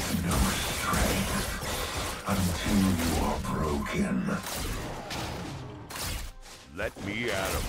have no strength until you are broken. Let me at him.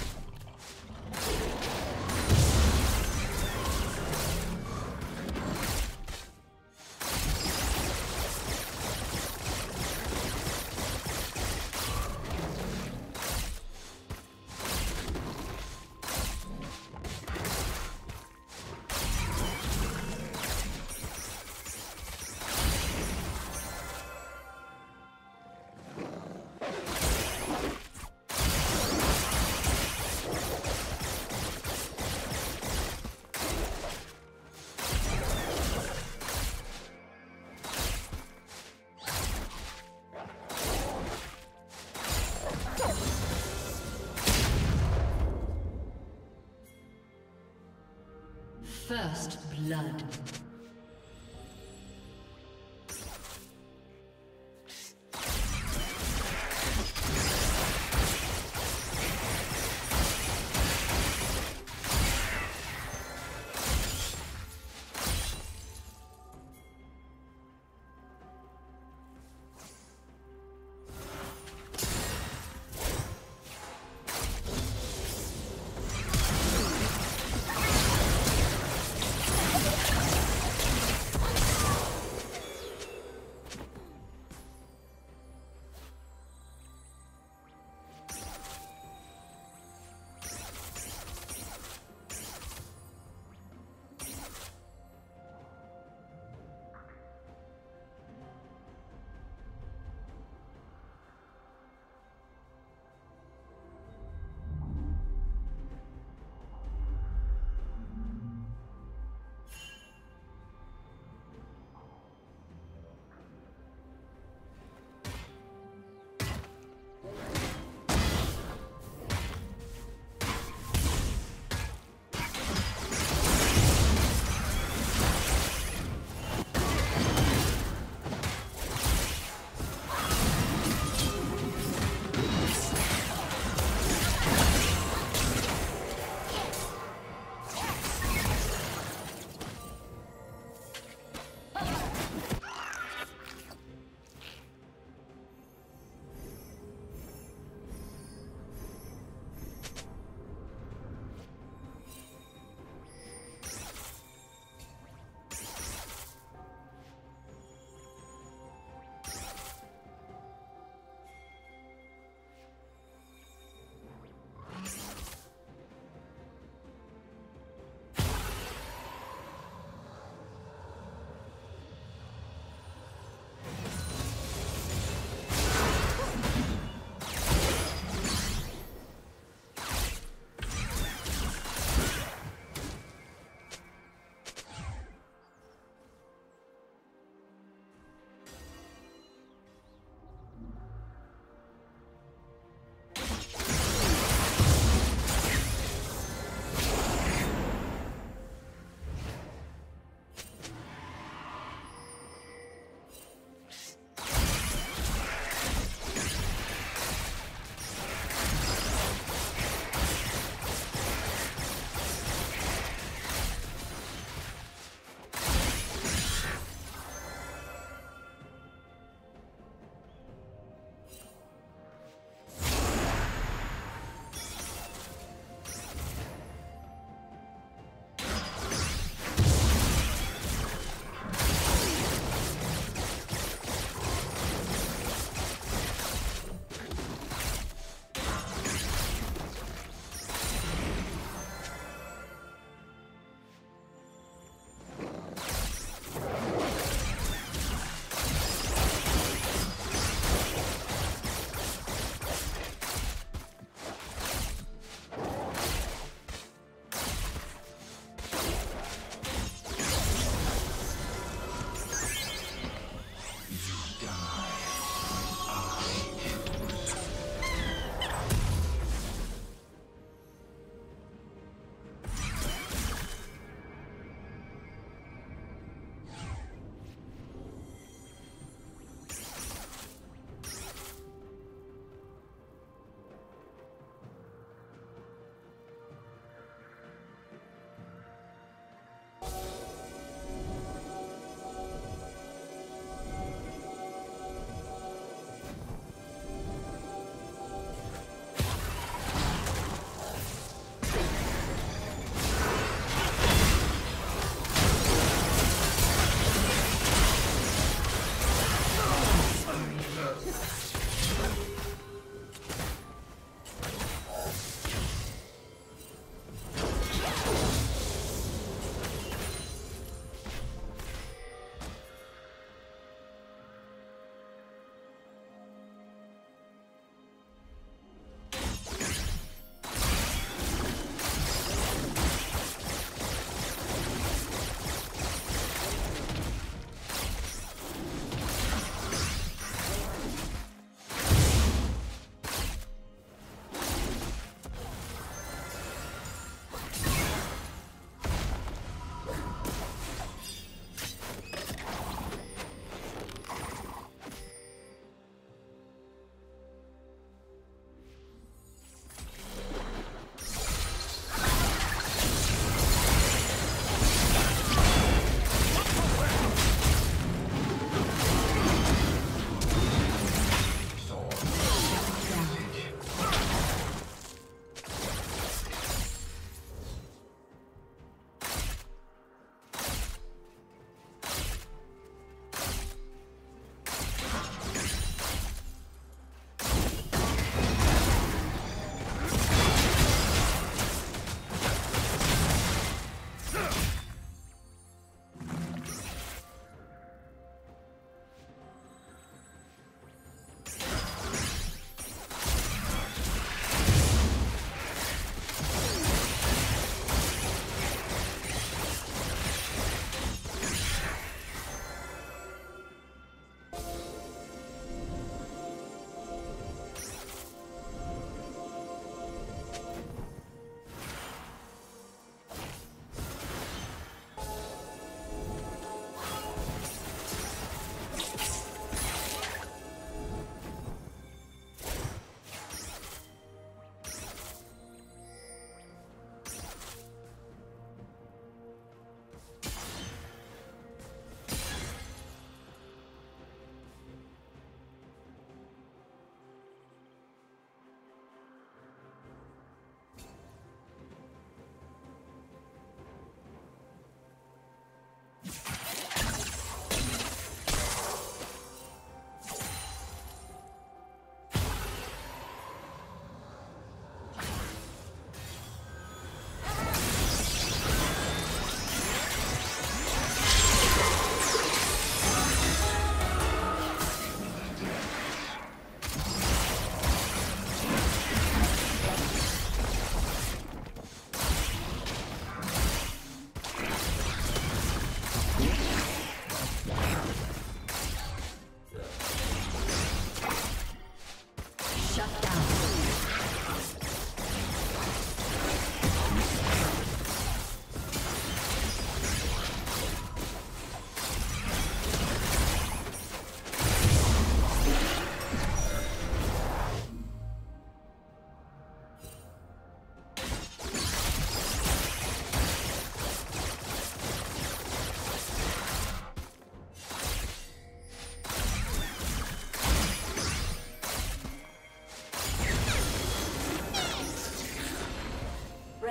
First blood.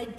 red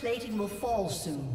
Plating will fall soon.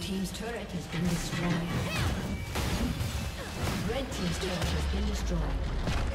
team's turret has been destroyed. Red team's turret has been destroyed.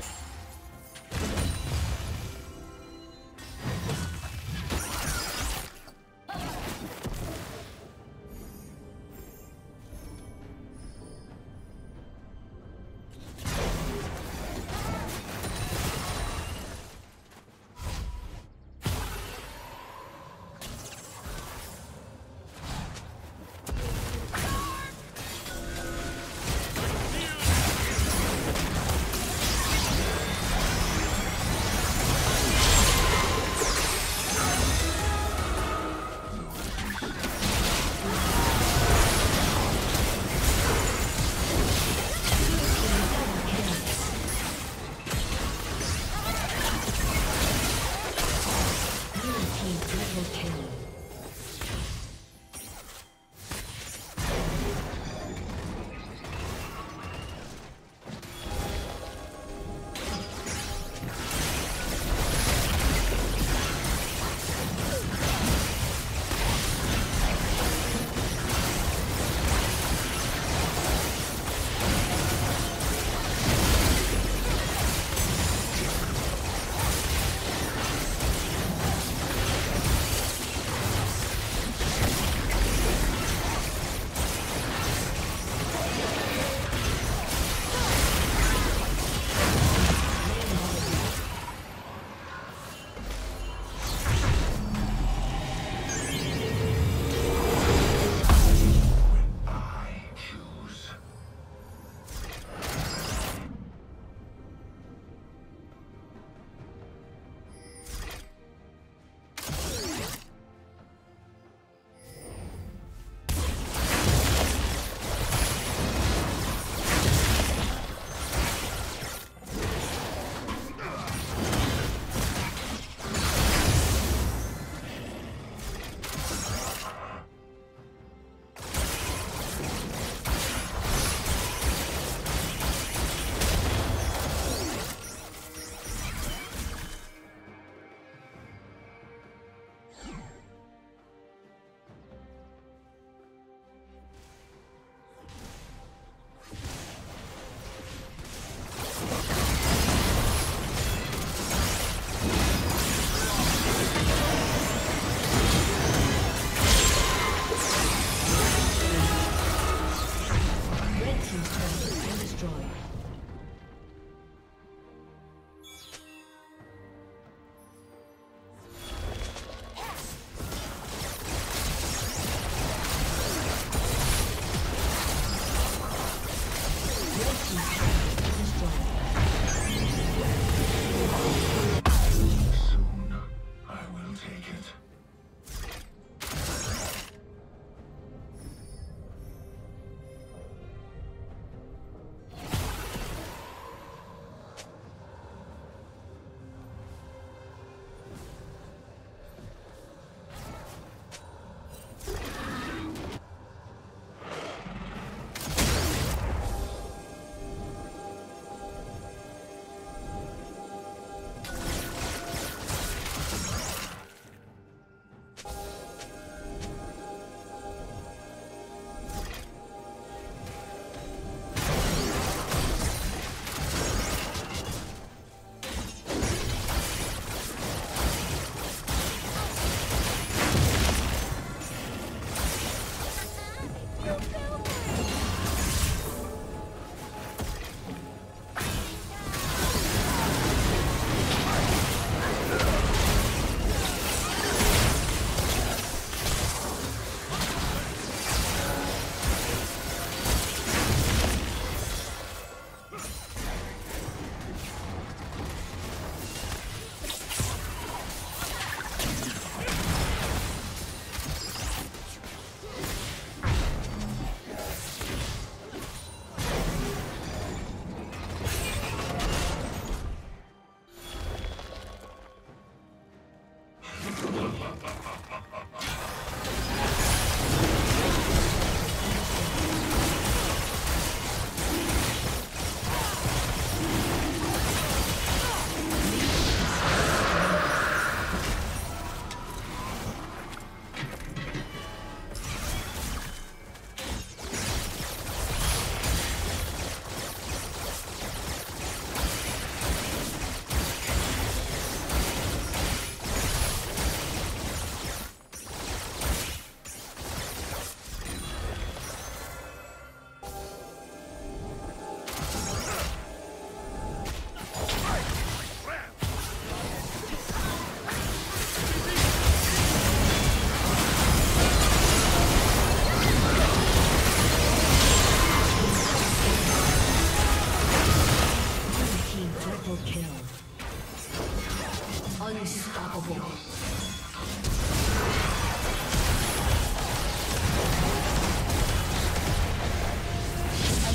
Unstoppable. A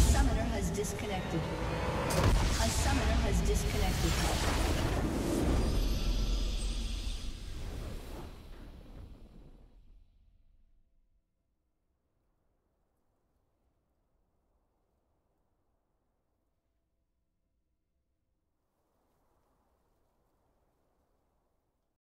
summoner has disconnected.